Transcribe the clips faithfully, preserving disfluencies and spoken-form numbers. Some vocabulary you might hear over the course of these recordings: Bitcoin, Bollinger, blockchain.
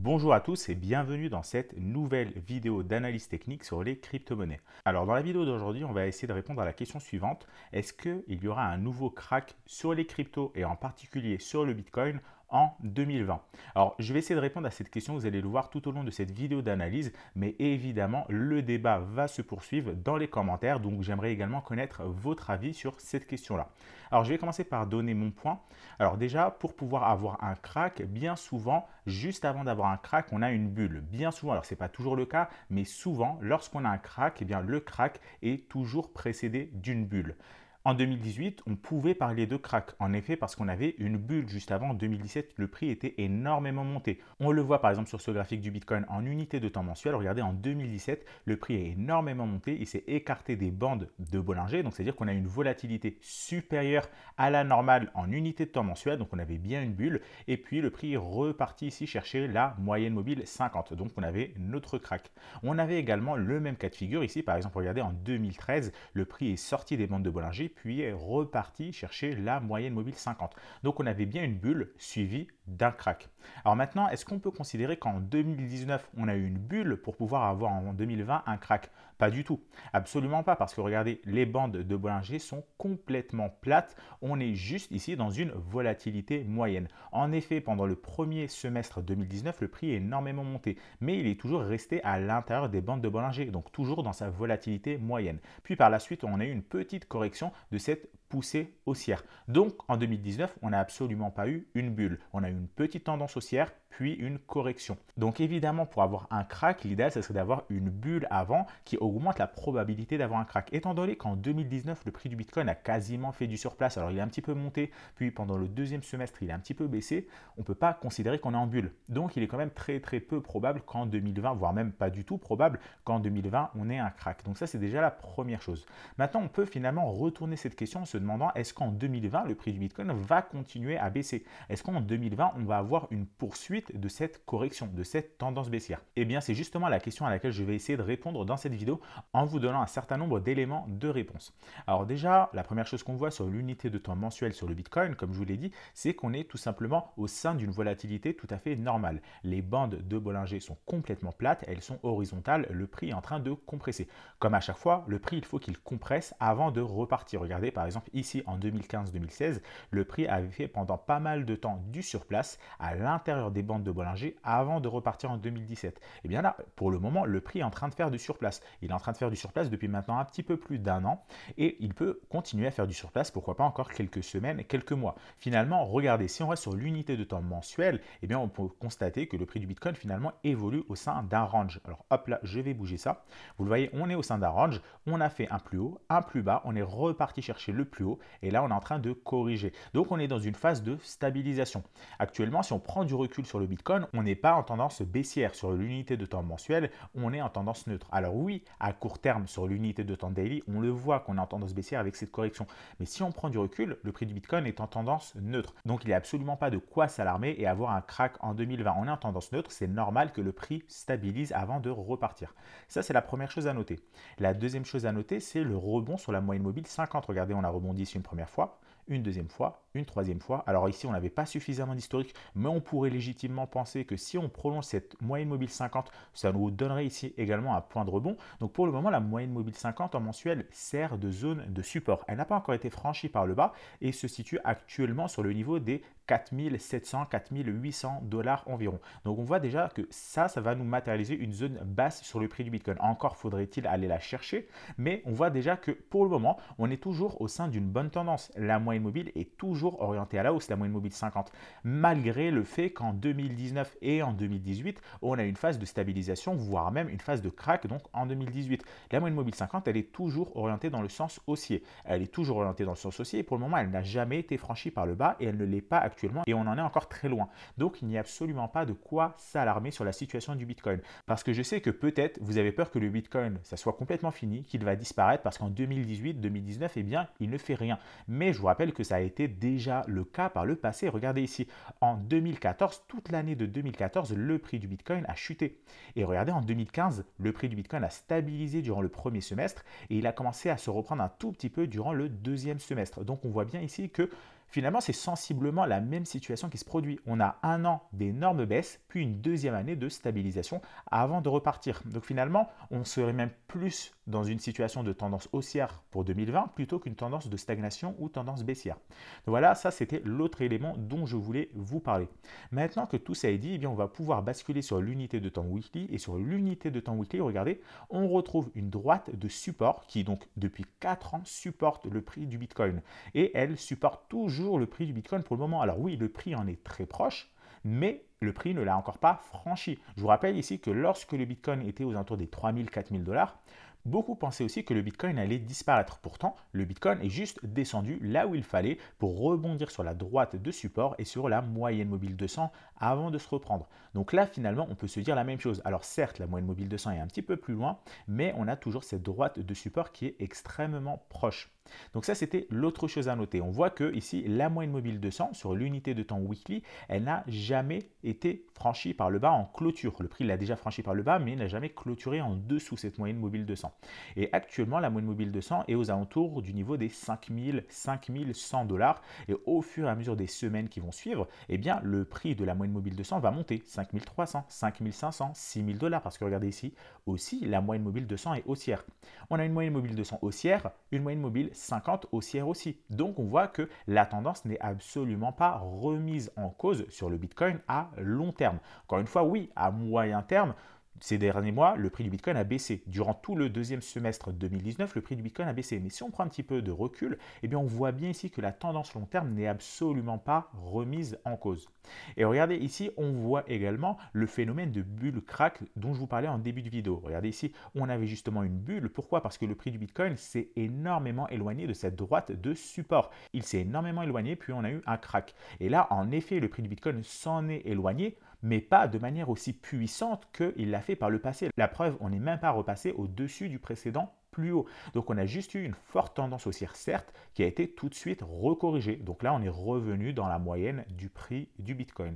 Bonjour à tous et bienvenue dans cette nouvelle vidéo d'analyse technique sur les crypto-monnaies. Alors dans la vidéo d'aujourd'hui, on va essayer de répondre à la question suivante. Est-ce qu'il y aura un nouveau crack sur les cryptos et en particulier sur le Bitcoin en deux mille vingt? Alors, je vais essayer de répondre à cette question, vous allez le voir tout au long de cette vidéo d'analyse, mais évidemment, le débat va se poursuivre dans les commentaires, donc j'aimerais également connaître votre avis sur cette question-là. Alors, je vais commencer par donner mon point. Alors déjà, pour pouvoir avoir un crack, bien souvent, juste avant d'avoir un crack, on a une bulle. Bien souvent, alors ce n'est pas toujours le cas, mais souvent, lorsqu'on a un crack, eh bien, le crack est toujours précédé d'une bulle. En deux mille dix-huit, on pouvait parler de crack, en effet, parce qu'on avait une bulle juste avant. En deux mille dix-sept, le prix était énormément monté. On le voit par exemple sur ce graphique du Bitcoin en unité de temps mensuel. Regardez, en deux mille dix-sept, le prix est énormément monté. Il s'est écarté des bandes de Bollinger. Donc, c'est-à-dire qu'on a une volatilité supérieure à la normale en unité de temps mensuel. Donc, on avait bien une bulle. Et puis, le prix est reparti ici chercher la moyenne mobile cinquante. Donc, on avait notre crack. On avait également le même cas de figure ici. Par exemple, regardez, en deux mille treize, le prix est sorti des bandes de Bollinger, puis est reparti chercher la moyenne mobile cinquante. Donc, on avait bien une bulle suivie d'un crack. Alors maintenant, est-ce qu'on peut considérer qu'en deux mille dix-neuf, on a eu une bulle pour pouvoir avoir en deux mille vingt un crack? Pas du tout. Absolument pas, parce que regardez, les bandes de Bollinger sont complètement plates. On est juste ici dans une volatilité moyenne. En effet, pendant le premier semestre deux mille dix-neuf, le prix est énormément monté, mais il est toujours resté à l'intérieur des bandes de Bollinger, donc toujours dans sa volatilité moyenne. Puis par la suite, on a eu une petite correction de cette poussée haussière. Donc, en deux mille dix-neuf, on n'a absolument pas eu une bulle. On a eu une petite tendance haussière, puis une correction. Donc, évidemment, pour avoir un crack, l'idéal, ce serait d'avoir une bulle avant qui augmente la probabilité d'avoir un crack. Étant donné qu'en deux mille dix-neuf, le prix du Bitcoin a quasiment fait du surplace. Alors, il est un petit peu monté, puis pendant le deuxième semestre, il est un petit peu baissé. On ne peut pas considérer qu'on est en bulle. Donc, il est quand même très, très peu probable qu'en deux mille vingt, voire même pas du tout probable qu'en deux mille vingt, on ait un crack. Donc, ça, c'est déjà la première chose. Maintenant, on peut finalement retourner cette question en se demandant est-ce qu'en deux mille vingt, le prix du Bitcoin va continuer à baisser? Est-ce qu'en deux mille vingt, on va avoir une poursuite de cette correction, de cette tendance baissière? Eh bien, c'est justement la question à laquelle je vais essayer de répondre dans cette vidéo en vous donnant un certain nombre d'éléments de réponse. Alors déjà, la première chose qu'on voit sur l'unité de temps mensuel sur le Bitcoin, comme je vous l'ai dit, c'est qu'on est tout simplement au sein d'une volatilité tout à fait normale. Les bandes de Bollinger sont complètement plates, elles sont horizontales, le prix est en train de compresser. Comme à chaque fois, le prix, il faut qu'il compresse avant de repartir. Regardez, par exemple, ici, en deux mille quinze deux mille seize, le prix avait fait pendant pas mal de temps du surplace à l'intérieur des bandes de Bollinger avant de repartir en deux mille dix-sept. Et bien là, pour le moment, le prix est en train de faire du surplace. Il est en train de faire du surplace depuis maintenant un petit peu plus d'un an et il peut continuer à faire du surplace, pourquoi pas encore quelques semaines, quelques mois. Finalement, regardez, si on reste sur l'unité de temps mensuelle, et bien on peut constater que le prix du Bitcoin finalement évolue au sein d'un range. Alors hop là, je vais bouger ça. Vous le voyez, on est au sein d'un range, on a fait un plus haut, un plus bas, on est reparti chercher le plus haut et là on est en train de corriger. Donc on est dans une phase de stabilisation. Actuellement, si on prend du recul sur le Bitcoin, on n'est pas en tendance baissière. Sur l'unité de temps mensuelle, on est en tendance neutre. Alors oui, à court terme sur l'unité de temps daily, on le voit qu'on est en tendance baissière avec cette correction. Mais si on prend du recul, le prix du Bitcoin est en tendance neutre. Donc il n'y a absolument pas de quoi s'alarmer et avoir un crack en deux mille vingt. On est en tendance neutre, c'est normal que le prix stabilise avant de repartir. Ça, c'est la première chose à noter. La deuxième chose à noter, c'est le rebond sur la moyenne mobile cinquante. Regardez, on a rebondi ici une première fois, une deuxième fois, une troisième fois. Alors ici, on n'avait pas suffisamment d'historique, mais on pourrait légitimement penser que si on prolonge cette moyenne mobile cinquante, ça nous donnerait ici également un point de rebond. Donc pour le moment, la moyenne mobile cinquante en mensuel sert de zone de support. Elle n'a pas encore été franchie par le bas et se situe actuellement sur le niveau des quatre mille sept cents, quatre mille huit cents dollars environ. Donc on voit déjà que ça, ça va nous matérialiser une zone basse sur le prix du Bitcoin. Encore faudrait-il aller la chercher, mais on voit déjà que pour le moment, on est toujours au sein d'une bonne tendance. La moyenne mobile est toujours orientée à la hausse, la moyenne mobile cinquante, malgré le fait qu'en deux mille dix-neuf et en deux mille dix-huit, on a une phase de stabilisation, voire même une phase de crack. Donc en deux mille dix-huit, la moyenne mobile cinquante, elle est toujours orientée dans le sens haussier. Elle est toujours orientée dans le sens haussier et pour le moment, elle n'a jamais été franchie par le bas et elle ne l'est pas actuellement. Et on en est encore très loin. Donc, il n'y a absolument pas de quoi s'alarmer sur la situation du Bitcoin. Parce que je sais que peut-être vous avez peur que le Bitcoin, ça soit complètement fini, qu'il va disparaître parce qu'en deux mille dix-huit deux mille dix-neuf, eh bien, il ne fait rien. Mais je vous rappelle que ça a été déjà le cas par le passé. Regardez ici, en deux mille quatorze, toute l'année de deux mille quatorze, le prix du Bitcoin a chuté. Et regardez, en deux mille quinze, le prix du Bitcoin a stabilisé durant le premier semestre et il a commencé à se reprendre un tout petit peu durant le deuxième semestre. Donc, on voit bien ici que Finalement, c'est sensiblement la même situation qui se produit. On a un an d'énorme baisse, puis une deuxième année de stabilisation avant de repartir. Donc finalement, on serait même plus dans une situation de tendance haussière pour deux mille vingt plutôt qu'une tendance de stagnation ou tendance baissière. Donc voilà, ça c'était l'autre élément dont je voulais vous parler. Maintenant que tout ça est dit, eh bien, on va pouvoir basculer sur l'unité de temps weekly. Et sur l'unité de temps weekly, regardez, on retrouve une droite de support qui donc depuis quatre ans supporte le prix du Bitcoin. Et elle supporte toujours le prix du Bitcoin pour le moment. Alors oui, le prix en est très proche, mais le prix ne l'a encore pas franchi. Je vous rappelle ici que lorsque le Bitcoin était aux alentours des trois mille, quatre mille dollars, beaucoup pensaient aussi que le Bitcoin allait disparaître. Pourtant, le Bitcoin est juste descendu là où il fallait pour rebondir sur la droite de support et sur la moyenne mobile deux cents avant de se reprendre. Donc là, finalement, on peut se dire la même chose. Alors certes, la moyenne mobile deux cents est un petit peu plus loin, mais on a toujours cette droite de support qui est extrêmement proche. Donc ça, c'était l'autre chose à noter. On voit que ici, la moyenne mobile deux cents sur l'unité de temps weekly, elle n'a jamais été franchie par le bas en clôture. Le prix l'a déjà franchi par le bas, mais n'a jamais clôturé en dessous cette moyenne mobile deux cents. Et actuellement, la moyenne mobile deux cents est aux alentours du niveau des cinq mille, cinq mille cent dollars. Et au fur et à mesure des semaines qui vont suivre, eh bien, le prix de la moyenne mobile deux cents va monter. cinq mille trois cents, cinq mille cinq cents, six mille dollars. Parce que regardez ici, aussi, la moyenne mobile deux cents est haussière. On a une moyenne mobile deux cents haussière, une moyenne mobile cinquante haussière aussi. Donc, on voit que la tendance n'est absolument pas remise en cause sur le Bitcoin à long terme. Encore une fois, oui, à moyen terme, ces derniers mois, le prix du Bitcoin a baissé. Durant tout le deuxième semestre deux mille dix-neuf, le prix du Bitcoin a baissé. Mais si on prend un petit peu de recul, eh bien, on voit bien ici que la tendance long terme n'est absolument pas remise en cause. Et regardez ici, on voit également le phénomène de bulle crack dont je vous parlais en début de vidéo. Regardez ici, on avait justement une bulle. Pourquoi? Parce que le prix du Bitcoin s'est énormément éloigné de cette droite de support. Il s'est énormément éloigné, puis on a eu un crack. Et là, en effet, le prix du Bitcoin s'en est éloigné, mais pas de manière aussi puissante qu'il l'a fait par le passé. La preuve, on n'est même pas repassé au-dessus du précédent plus haut. Donc, on a juste eu une forte tendance haussière, certes, qui a été tout de suite recorrigée. Donc là, on est revenu dans la moyenne du prix du Bitcoin.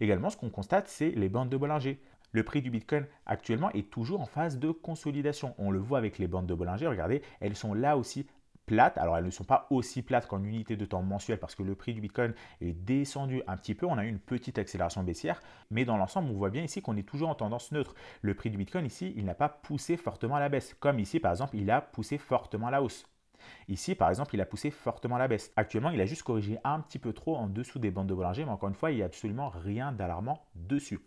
Également, ce qu'on constate, c'est les bandes de Bollinger. Le prix du Bitcoin actuellement est toujours en phase de consolidation. On le voit avec les bandes de Bollinger. Regardez, elles sont là aussi plates. Alors, elles ne sont pas aussi plates qu'en unité de temps mensuelle parce que le prix du Bitcoin est descendu un petit peu. On a eu une petite accélération baissière, mais dans l'ensemble, on voit bien ici qu'on est toujours en tendance neutre. Le prix du Bitcoin ici, il n'a pas poussé fortement à la baisse, comme ici, par exemple, il a poussé fortement à la hausse. Ici, par exemple, il a poussé fortement à la baisse. Actuellement, il a juste corrigé un petit peu trop en dessous des bandes de Bollinger, mais encore une fois, il n'y a absolument rien d'alarmant dessus.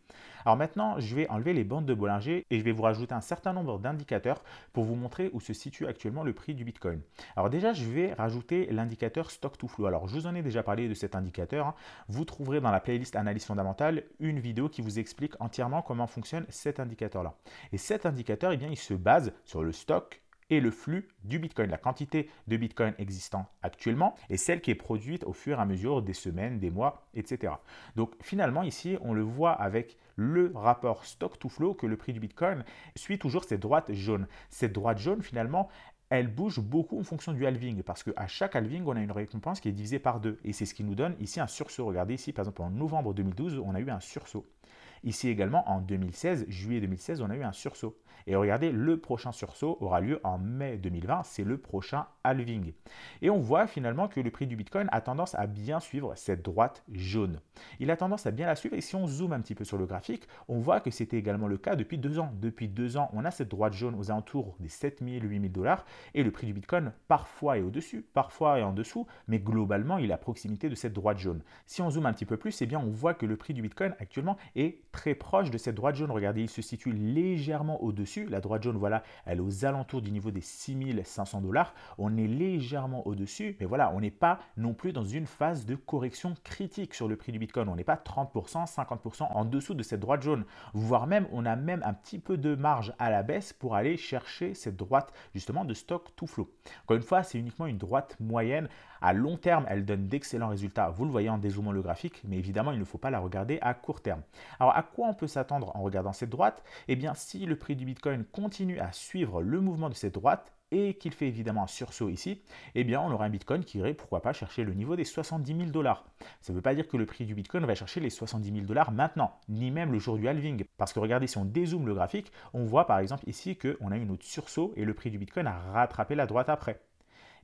Alors maintenant, je vais enlever les bandes de Bollinger et je vais vous rajouter un certain nombre d'indicateurs pour vous montrer où se situe actuellement le prix du Bitcoin. Alors déjà, je vais rajouter l'indicateur stock to flow. Alors, je vous en ai déjà parlé de cet indicateur. Vous trouverez dans la playlist Analyse fondamentale une vidéo qui vous explique entièrement comment fonctionne cet indicateur-là. Et cet indicateur, eh bien, il se base sur le stock et le flux du Bitcoin, la quantité de Bitcoin existant actuellement et celle qui est produite au fur et à mesure des semaines, des mois, et cetera. Donc finalement ici, on le voit avec le rapport stock to flow que le prix du Bitcoin suit toujours cette droite jaune. Cette droite jaune finalement, elle bouge beaucoup en fonction du halving parce qu'à chaque halving, on a une récompense qui est divisée par deux et c'est ce qui nous donne ici un sursaut. Regardez ici, par exemple en novembre deux mille douze, on a eu un sursaut. Ici également, en deux mille seize, juillet deux mille seize, on a eu un sursaut. Et regardez, le prochain sursaut aura lieu en mai deux mille vingt, c'est le prochain halving. Et on voit finalement que le prix du Bitcoin a tendance à bien suivre cette droite jaune. Il a tendance à bien la suivre et si on zoome un petit peu sur le graphique, on voit que c'était également le cas depuis deux ans. Depuis deux ans, on a cette droite jaune aux alentours des sept mille, huit mille dollars et le prix du Bitcoin parfois est au-dessus, parfois est en dessous, mais globalement, il est à proximité de cette droite jaune. Si on zoome un petit peu plus, eh bien, on voit que le prix du Bitcoin actuellement est très proche de cette droite jaune. Regardez, il se situe légèrement au-dessus. La droite jaune, voilà, elle est aux alentours du niveau des six mille cinq cents dollars. On est légèrement au-dessus, mais voilà, on n'est pas non plus dans une phase de correction critique sur le prix du Bitcoin. On n'est pas trente pour cent, cinquante pour cent en dessous de cette droite jaune, voire même, on a même un petit peu de marge à la baisse pour aller chercher cette droite, justement, de stock to flow. Encore une fois, c'est uniquement une droite moyenne. À long terme, elle donne d'excellents résultats. Vous le voyez en dézoomant le graphique, mais évidemment, il ne faut pas la regarder à court terme. Alors, à quoi on peut s'attendre en regardant cette droite? Eh bien, si le prix du Bitcoin continue à suivre le mouvement de cette droite et qu'il fait évidemment un sursaut ici, eh bien, on aura un Bitcoin qui irait, pourquoi pas, chercher le niveau des soixante-dix mille dollars. Ça ne veut pas dire que le prix du Bitcoin va chercher les soixante-dix mille dollars maintenant, ni même le jour du halving. Parce que regardez, si on dézoome le graphique, on voit par exemple ici qu'on a eu une autre sursaut et le prix du Bitcoin a rattrapé la droite après.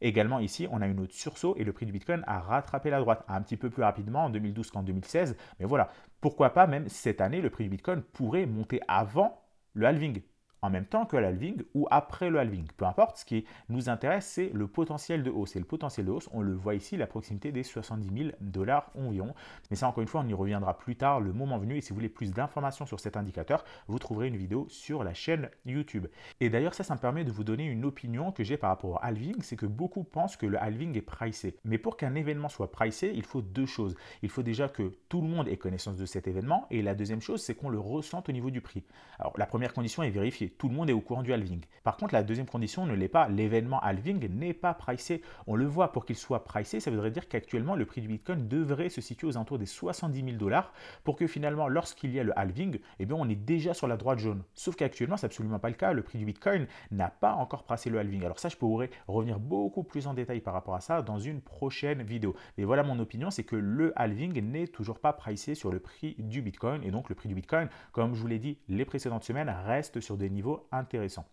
Également ici, on a une autre sursaut et le prix du Bitcoin a rattrapé la droite un petit peu plus rapidement en deux mille douze qu'en deux mille seize. Mais voilà, pourquoi pas même cette année, le prix du Bitcoin pourrait monter avant le halving, en même temps que le halving ou après le halving. Peu importe, ce qui nous intéresse, c'est le potentiel de hausse. Et le potentiel de hausse, on le voit ici, la proximité des soixante-dix mille dollars environ. Mais ça, encore une fois, on y reviendra plus tard, le moment venu. Et si vous voulez plus d'informations sur cet indicateur, vous trouverez une vidéo sur la chaîne YouTube. Et d'ailleurs, ça, ça me permet de vous donner une opinion que j'ai par rapport au halving, c'est que beaucoup pensent que le halving est pricé. Mais pour qu'un événement soit pricé, il faut deux choses. Il faut déjà que tout le monde ait connaissance de cet événement. Et la deuxième chose, c'est qu'on le ressente au niveau du prix. Alors, la première condition est vérifiée. Tout le monde est au courant du halving. Par contre, la deuxième condition ne l'est pas. L'événement halving n'est pas pricé. On le voit, pour qu'il soit pricé, ça voudrait dire qu'actuellement, le prix du Bitcoin devrait se situer aux alentours des soixante-dix mille dollars pour que finalement, lorsqu'il y a le halving, eh bien, on est déjà sur la droite jaune. Sauf qu'actuellement, c'est absolument pas le cas. Le prix du Bitcoin n'a pas encore passé le halving. Alors ça, je pourrais revenir beaucoup plus en détail par rapport à ça dans une prochaine vidéo. Mais voilà mon opinion, c'est que le halving n'est toujours pas pricé sur le prix du Bitcoin. Et donc, le prix du Bitcoin, comme je vous l'ai dit les précédentes semaines, reste sur des niveau intéressant.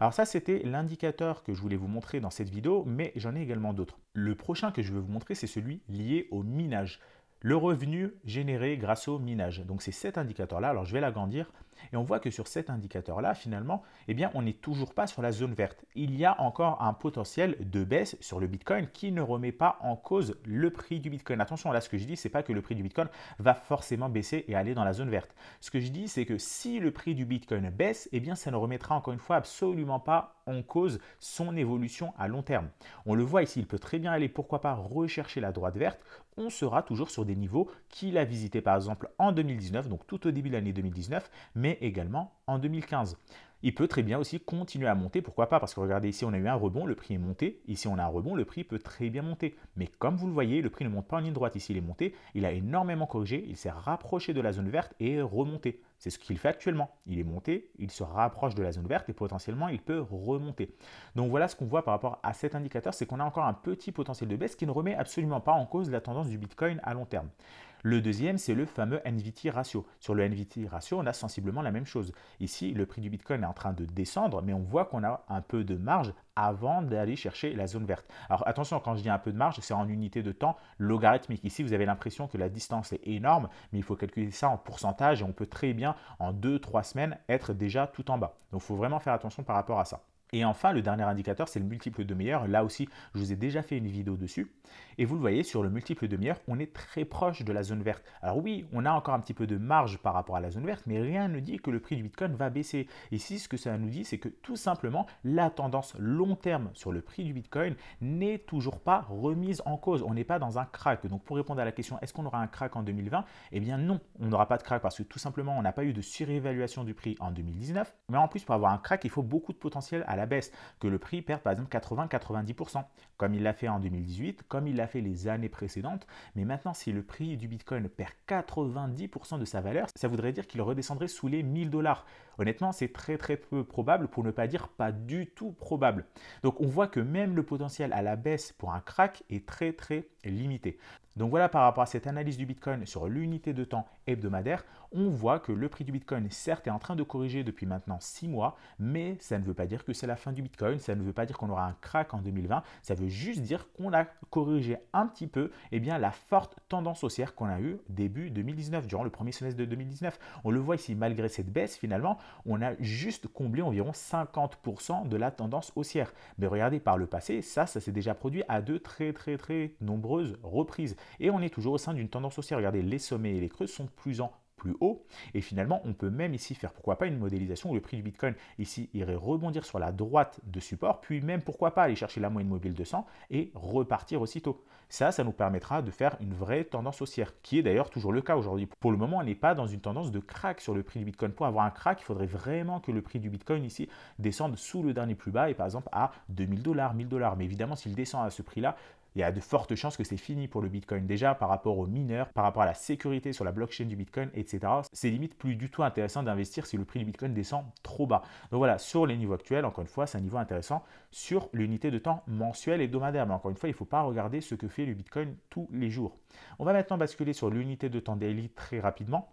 Alors ça, c'était l'indicateur que je voulais vous montrer dans cette vidéo, mais j'en ai également d'autres. Le prochain que je veux vous montrer, c'est celui lié au minage. Le revenu généré grâce au minage. Donc c'est cet indicateur-là. Alors je vais l'agrandir et on voit que sur cet indicateur-là, finalement, eh bien, on n'est toujours pas sur la zone verte. Il y a encore un potentiel de baisse sur le Bitcoin qui ne remet pas en cause le prix du Bitcoin. Attention, là, ce que je dis, c'est pas que le prix du Bitcoin va forcément baisser et aller dans la zone verte. Ce que je dis, c'est que si le prix du Bitcoin baisse, eh bien, ça ne remettra encore une fois absolument pas en cause son évolution à long terme. On le voit ici, il peut très bien aller, pourquoi pas, rechercher la droite verte. On sera toujours sur des niveaux qu'il a visités par exemple en deux mille dix-neuf, donc tout au début de l'année deux mille dix-neuf, mais également en deux mille quinze. Il peut très bien aussi continuer à monter, pourquoi pas, parce que regardez ici, on a eu un rebond, le prix est monté, ici on a un rebond, le prix peut très bien monter. Mais comme vous le voyez, le prix ne monte pas en ligne droite, ici il est monté, il a énormément corrigé, il s'est rapproché de la zone verte et est remonté. C'est ce qu'il fait actuellement. Il est monté, il se rapproche de la zone verte et potentiellement, il peut remonter. Donc voilà ce qu'on voit par rapport à cet indicateur, c'est qu'on a encore un petit potentiel de baisse qui ne remet absolument pas en cause la tendance du Bitcoin à long terme. Le deuxième, c'est le fameux N V T ratio. Sur le N V T ratio, on a sensiblement la même chose. Ici, le prix du Bitcoin est en train de descendre, mais on voit qu'on a un peu de marge avant d'aller chercher la zone verte. Alors attention, quand je dis un peu de marge, c'est en unité de temps logarithmique. Ici, vous avez l'impression que la distance est énorme, mais il faut calculer ça en pourcentage et on peut très bien, en deux trois semaines, être déjà tout en bas. Donc, il faut vraiment faire attention par rapport à ça. Et enfin, le dernier indicateur, c'est le multiple de meilleur. Là aussi, je vous ai déjà fait une vidéo dessus. Et vous le voyez, sur le multiple de meilleur, on est très proche de la zone verte. Alors oui, on a encore un petit peu de marge par rapport à la zone verte, mais rien ne dit que le prix du Bitcoin va baisser. Ici, ce que ça nous dit, c'est que tout simplement, la tendance long terme sur le prix du Bitcoin n'est toujours pas remise en cause. On n'est pas dans un crack. Donc, pour répondre à la question, est-ce qu'on aura un crack en deux mille vingt? Eh bien non, on n'aura pas de crack parce que tout simplement, on n'a pas eu de surévaluation du prix en deux mille dix-neuf. Mais en plus, pour avoir un crack, il faut beaucoup de potentiel à la baisse, que le prix perd par exemple quatre-vingts à quatre-vingt-dix pour cent, comme il l'a fait en deux mille dix-huit, comme il l'a fait les années précédentes. Mais maintenant, si le prix du Bitcoin perd quatre-vingt-dix pour cent de sa valeur, ça voudrait dire qu'il redescendrait sous les mille dollars. Honnêtement, c'est très très peu probable, pour ne pas dire pas du tout probable. Donc on voit que même le potentiel à la baisse pour un crack est très très limité. Donc voilà, par rapport à cette analyse du Bitcoin sur l'unité de temps hebdomadaire, on voit que le prix du Bitcoin, certes, est en train de corriger depuis maintenant six mois, mais ça ne veut pas dire que c'est la fin du Bitcoin, ça ne veut pas dire qu'on aura un crack en deux mille vingt, ça veut juste dire qu'on a corrigé un petit peu eh bien, la forte tendance haussière qu'on a eue début deux mille dix-neuf, durant le premier semestre de deux mille dix-neuf. On le voit ici, malgré cette baisse, finalement, on a juste comblé environ cinquante pour cent de la tendance haussière. Mais regardez, par le passé, ça, ça s'est déjà produit à de très très très nombreuses reprises. Et on est toujours au sein d'une tendance haussière. Regardez, les sommets et les creux sont de plus en plus hauts. Et finalement, on peut même ici faire, pourquoi pas, une modélisation où le prix du Bitcoin, ici, irait rebondir sur la droite de support, puis même, pourquoi pas, aller chercher la moyenne mobile de deux cents et repartir aussitôt. Ça, ça nous permettra de faire une vraie tendance haussière, qui est d'ailleurs toujours le cas aujourd'hui. Pour le moment, on n'est pas dans une tendance de crack sur le prix du Bitcoin. Pour avoir un crack, il faudrait vraiment que le prix du Bitcoin ici descende sous le dernier plus bas et par exemple à deux mille dollars, mille dollars. Mais évidemment, s'il descend à ce prix-là, il y a de fortes chances que c'est fini pour le Bitcoin. Déjà, par rapport aux mineurs, par rapport à la sécurité sur la blockchain du Bitcoin, et cetera, c'est limite plus du tout intéressant d'investir si le prix du Bitcoin descend trop bas. Donc voilà, sur les niveaux actuels, encore une fois, c'est un niveau intéressant sur l'unité de temps mensuelle hebdomadaire. Mais encore une fois, il ne faut pas regarder ce que fait le Bitcoin tous les jours. On va maintenant basculer sur l'unité de temps daily très rapidement.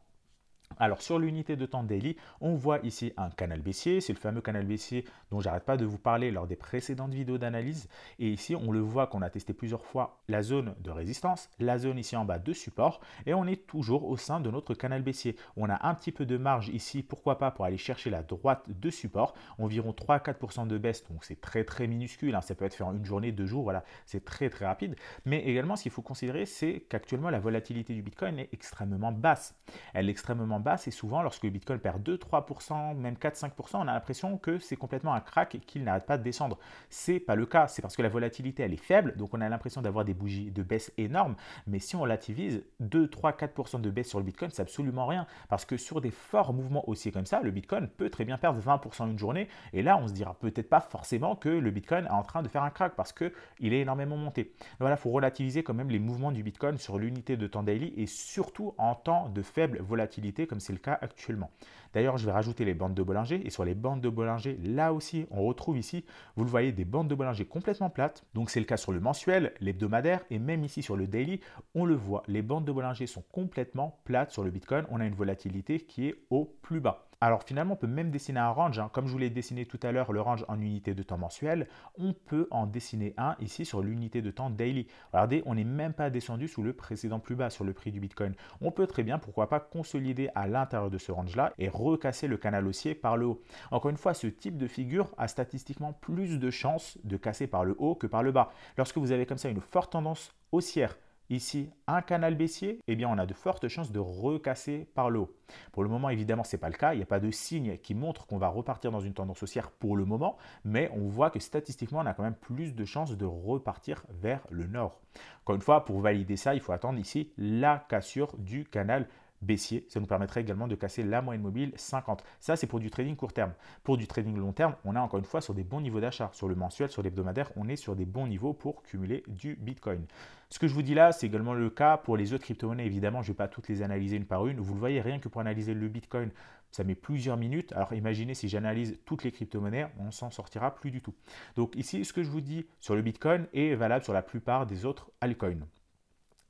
Alors sur l'unité de temps daily, on voit ici un canal baissier, c'est le fameux canal baissier dont j'arrête pas de vous parler lors des précédentes vidéos d'analyse. Et ici, on le voit qu'on a testé plusieurs fois la zone de résistance, la zone ici en bas de support, et on est toujours au sein de notre canal baissier. On a un petit peu de marge ici, pourquoi pas, pour aller chercher la droite de support, environ trois à quatre pour cent de baisse, donc c'est très très minuscule, hein. Ça peut être fait en une journée, deux jours, voilà, c'est très très rapide. Mais également, ce qu'il faut considérer, c'est qu'actuellement, la volatilité du Bitcoin est extrêmement basse. Elle est extrêmement basse et souvent, lorsque le Bitcoin perd deux à trois pour cent, même quatre à cinq pour cent, on a l'impression que c'est complètement un crack et qu'il n'arrête pas de descendre. C'est pas le cas, c'est parce que la volatilité, elle est faible, donc on a l'impression d'avoir des bougies de baisse énormes, mais si on relativise deux, trois, quatre pour cent de baisse sur le Bitcoin, c'est absolument rien, parce que sur des forts mouvements haussiers comme ça, le Bitcoin peut très bien perdre vingt pour cent une journée, et là, on se dira peut-être pas forcément que le Bitcoin est en train de faire un crack, parce que il est énormément monté. Donc voilà, il faut relativiser quand même les mouvements du Bitcoin sur l'unité de temps daily, et surtout en temps de faible volatilité, comme c'est le cas actuellement. D'ailleurs, je vais rajouter les bandes de Bollinger, et sur les bandes de Bollinger, là aussi, on retrouve ici, vous le voyez, des bandes de Bollinger complètement plates, donc c'est le cas sur le mensuel, l'hebdomadaire, et même ici sur le daily, on le voit, les bandes de Bollinger sont complètement plates sur le Bitcoin, on a une volatilité qui est au plus bas. Alors finalement, on peut même dessiner un range, hein. Comme je vous l'ai dessiné tout à l'heure, le range en unité de temps mensuel, on peut en dessiner un ici sur l'unité de temps daily. Regardez, on n'est même pas descendu sous le précédent plus bas sur le prix du Bitcoin. On peut très bien, pourquoi pas, consolider à l'intérieur de ce range-là et recasser le canal haussier par le haut. Encore une fois, ce type de figure a statistiquement plus de chances de casser par le haut que par le bas. Lorsque vous avez comme ça une forte tendance haussière, ici, un canal baissier, eh bien, on a de fortes chances de recasser par le haut. Pour le moment, évidemment, ce n'est pas le cas. Il n'y a pas de signe qui montre qu'on va repartir dans une tendance haussière pour le moment, mais on voit que statistiquement, on a quand même plus de chances de repartir vers le nord. Encore une fois, pour valider ça, il faut attendre ici la cassure du canal baissier. Ça nous permettrait également de casser la moyenne mobile cinquante. Ça, c'est pour du trading court terme. Pour du trading long terme, on a encore une fois sur des bons niveaux d'achat. Sur le mensuel, sur l'hebdomadaire, on est sur des bons niveaux pour cumuler du Bitcoin. Ce que je vous dis là, c'est également le cas pour les autres crypto-monnaies. Évidemment, je ne vais pas toutes les analyser une par une. Vous le voyez, rien que pour analyser le Bitcoin, ça met plusieurs minutes. Alors imaginez si j'analyse toutes les crypto-monnaies, on s'en sortira plus du tout. Donc ici, ce que je vous dis sur le Bitcoin est valable sur la plupart des autres altcoins.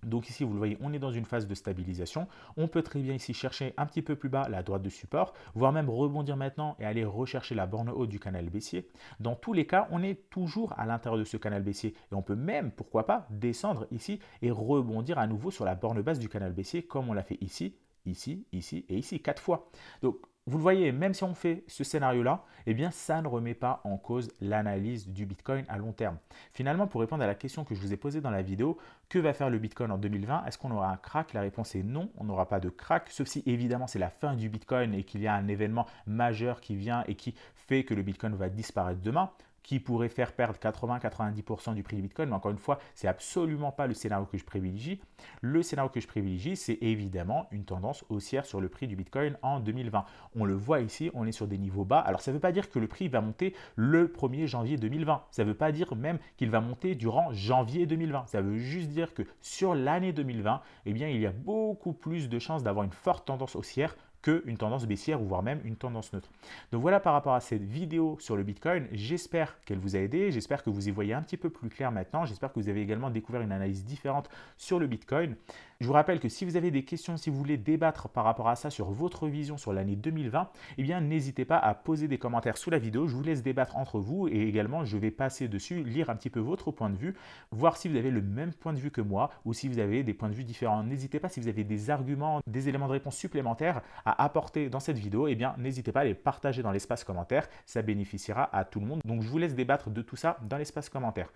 Donc ici, vous le voyez, on est dans une phase de stabilisation. On peut très bien ici chercher un petit peu plus bas la droite de support, voire même rebondir maintenant et aller rechercher la borne haute du canal baissier. Dans tous les cas, on est toujours à l'intérieur de ce canal baissier. Et on peut même, pourquoi pas, descendre ici et rebondir à nouveau sur la borne basse du canal baissier, comme on l'a fait ici, ici, ici et ici, quatre fois. Donc, vous le voyez, même si on fait ce scénario-là, eh bien, ça ne remet pas en cause l'analyse du Bitcoin à long terme. Finalement, pour répondre à la question que je vous ai posée dans la vidéo, que va faire le Bitcoin en deux mille vingt? Est-ce qu'on aura un crack? La réponse est non, on n'aura pas de crack, sauf si évidemment c'est la fin du Bitcoin et qu'il y a un événement majeur qui vient et qui fait que le Bitcoin va disparaître demain, qui pourrait faire perdre quatre-vingts à quatre-vingt-dix pour cent du prix du Bitcoin. Mais encore une fois, c'est absolument pas le scénario que je privilégie. Le scénario que je privilégie, c'est évidemment une tendance haussière sur le prix du Bitcoin en deux mille vingt. On le voit ici, on est sur des niveaux bas. Alors, ça ne veut pas dire que le prix va monter le premier janvier deux mille vingt. Ça ne veut pas dire même qu'il va monter durant janvier deux mille vingt. Ça veut juste dire que sur l'année deux mille vingt, eh bien, il y a beaucoup plus de chances d'avoir une forte tendance haussière qu'une tendance baissière ou voire même une tendance neutre. Donc voilà par rapport à cette vidéo sur le Bitcoin, j'espère qu'elle vous a aidé, j'espère que vous y voyez un petit peu plus clair maintenant, j'espère que vous avez également découvert une analyse différente sur le Bitcoin. Je vous rappelle que si vous avez des questions, si vous voulez débattre par rapport à ça sur votre vision sur l'année deux mille vingt, eh bien n'hésitez pas à poser des commentaires sous la vidéo, je vous laisse débattre entre vous et également je vais passer dessus, lire un petit peu votre point de vue, voir si vous avez le même point de vue que moi ou si vous avez des points de vue différents. N'hésitez pas si vous avez des arguments, des éléments de réponse supplémentaires à apporter dans cette vidéo, eh bien n'hésitez pas à les partager dans l'espace commentaire, ça bénéficiera à tout le monde. Donc je vous laisse débattre de tout ça dans l'espace commentaire.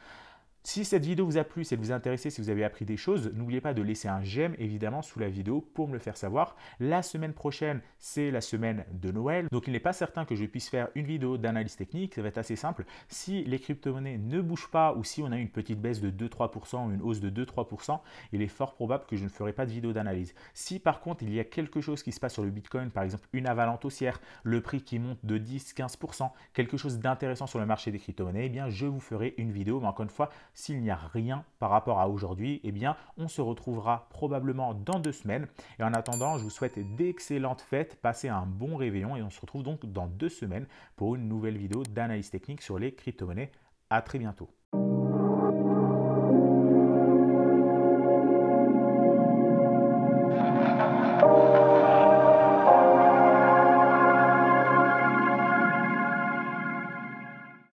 Si cette vidéo vous a plu, si elle vous a intéressé, si vous avez appris des choses, n'oubliez pas de laisser un j'aime évidemment sous la vidéo pour me le faire savoir. La semaine prochaine, c'est la semaine de Noël, donc il n'est pas certain que je puisse faire une vidéo d'analyse technique, ça va être assez simple. Si les crypto-monnaies ne bougent pas ou si on a une petite baisse de deux à trois pour cent ou une hausse de deux à trois pour cent, il est fort probable que je ne ferai pas de vidéo d'analyse. Si par contre, il y a quelque chose qui se passe sur le Bitcoin, par exemple une avalanche haussière, le prix qui monte de dix à quinze pour cent, quelque chose d'intéressant sur le marché des crypto-monnaies, eh bien je vous ferai une vidéo, mais encore une fois, s'il n'y a rien par rapport à aujourd'hui, eh bien, on se retrouvera probablement dans deux semaines. Et en attendant, je vous souhaite d'excellentes fêtes, passez un bon réveillon et on se retrouve donc dans deux semaines pour une nouvelle vidéo d'analyse technique sur les crypto-monnaies. À très bientôt.